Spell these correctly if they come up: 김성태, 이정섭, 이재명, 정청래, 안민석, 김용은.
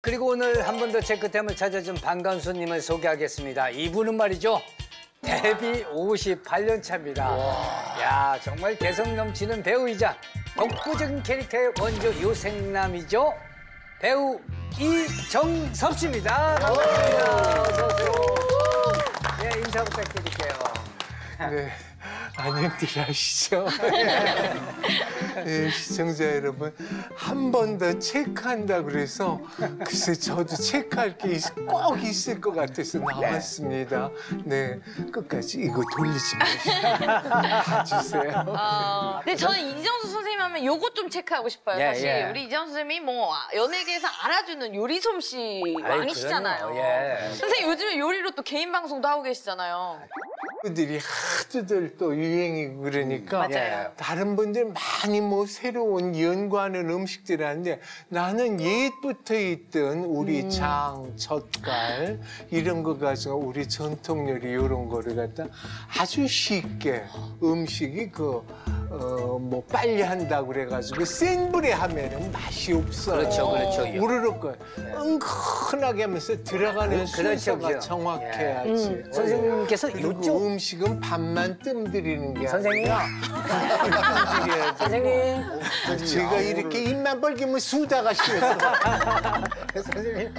그리고 오늘 한 번 더 체크템을 찾아준 반가운 손님을 소개하겠습니다. 이분은 말이죠. 데뷔 58년 차입니다. 야, 정말 개성 넘치는 배우이자 독보적인 캐릭터의 원조 요생남이죠. 배우 이정섭 씨입니다. 반갑습니다. 어서 오세요. 네, 인사 부탁드릴게요. 네, 안녕들 하시죠. 네, 시청자 여러분, 한 번 더 체크한다 그래서 글쎄 저도 체크할 게 꼭 있을 것 같아서 나왔습니다. 네, 끝까지 이거 돌리지 마시고 봐주세요. 근데 저는 이정섭 선생님 하면 요거 좀 체크하고 싶어요. 사실 우리 이정섭 선생님이 뭐 연예계에서 알아주는 요리 솜씨 왕이시잖아요. 선생님 요즘에 요리로 또 개인 방송도 하고 계시잖아요. 분들이 하도들 또 유행이고 그러니까 다른 분들 많이 뭐 새로운 연구하는 음식들이 하는데 나는 옛부터 있던 우리 장, 젓갈 이런 거 가지고 우리 전통 요리 이런 거를 갖다 아주 쉽게 음식이 그 뭐 빨리 한다 그래가지고 센 불에 하면은 맛이 없어요. 그렇죠, 그렇죠. 우르륵 거예요. 은근하게 하면서 들어가는 순서가 정확해야지. 선생님께서 요쪽 음식은 밥만 뜸들이는 게 선생님. 아니라 선생님. 제가 이렇게 입만 벌기면 수다가 쉬어서. 선생님.